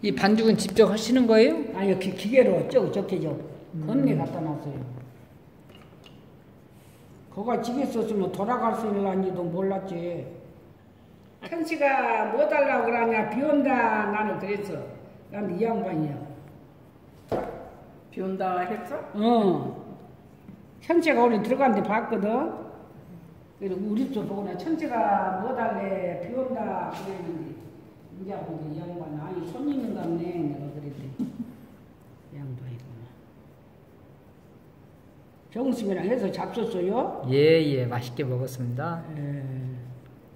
이 반죽은 직접 하시는 거예요? 아니요, 기계로 쭉 적게죠. 건네 갖다 놨어요. 그가 집에 있었으면 돌아갈 수 있는지도 몰랐지. 한씨가 뭐 달라고 그러냐, 비 온다. 나는 그랬어. 난 이 양반이야. 비 온다 했어? 응. 천재가 우리 들어갔는데 봤거든. 그래서 우리 쪽 보고 나 천재가 뭐 달래, 비 온다 그랬는데 이제 보니 이 양반 아니 손님인 것 같네 내가 그랬더니 양반이구나. 정수미랑 해서 잡수었어요? 예예, 맛있게 먹었습니다. 예.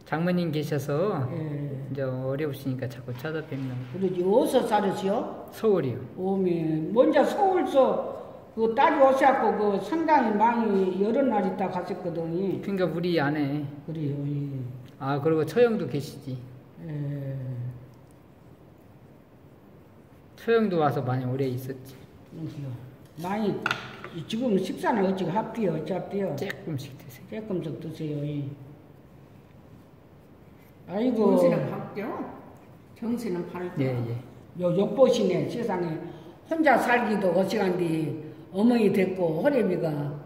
장모님 계셔서 예. 이제 어려우시니까 자꾸 찾아뵙는. 그러지 어디서 살으시요? 서울이요. 오메, 먼저 서울서 그 딸이 오셔갖고 그 상당히 많이 여러 날 있다 갔었거든요. 그러니까 우리 아내. 그래요. 예. 아 그리고 처형도 계시지. 예. 처형도 와서 많이 오래 있었지. 많이 지금 식사는 어찌 합디요? 어차피요. 조금씩 드세요. 조금씩 드세요. 예. 아이고. 정신은 밝죠? 정신은 밝죠? 예, 예. 요 욕보시네, 세상에. 혼자 살기도 어색한데, 어머니 됐고, 허레비가.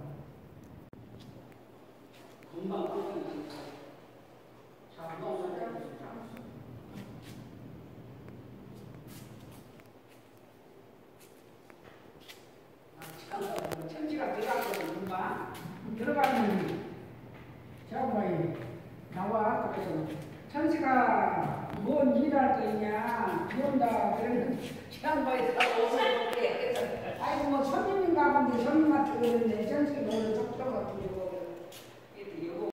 천지가 들어갔거든, 금방. 들어가면, 자고봐요. 나와, 그래서. 천지가 뭔 일할 거냐 비 온다 그러면 지난번에 오면 아이고 뭐 손님인가 본데 손님한테 그러는데 천지가 오늘 똑똑하고